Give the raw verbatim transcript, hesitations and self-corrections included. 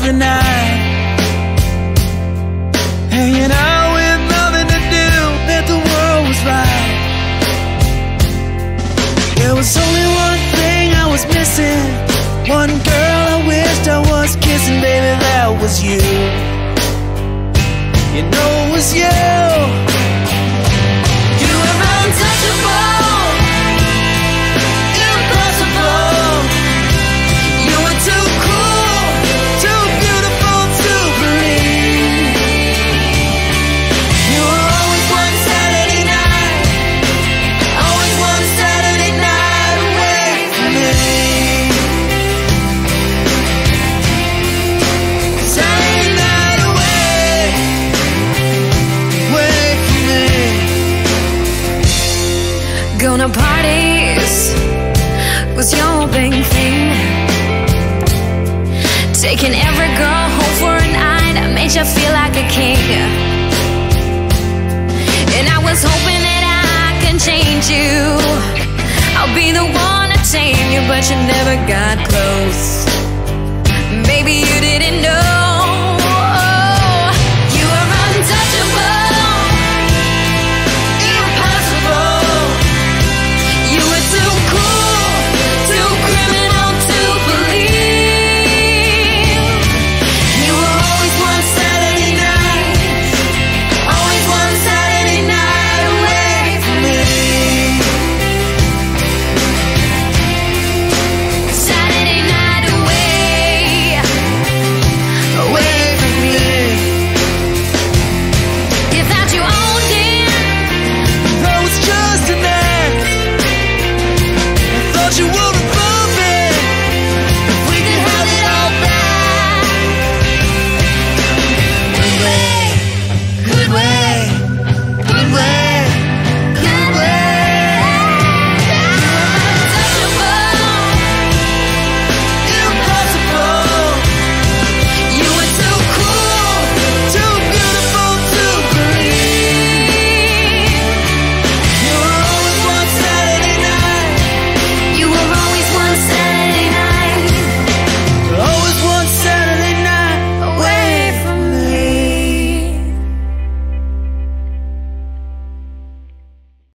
every night, hanging out with nothing to do, that the world was right. There was only one thing I was missing, one girl I wished I was kissing, baby, that was you. You know it was you. Going to parties was your big thing, taking every girl home for a night, I made you feel like a king. And I was hoping that I can change you, I'll be the one to tame you, but you never got close.